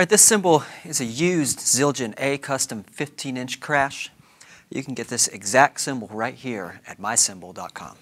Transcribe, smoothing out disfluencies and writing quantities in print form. All right, this cymbal is a used Zildjian A custom 15-inch crash. You can get this exact cymbal right here at mycymbal.com.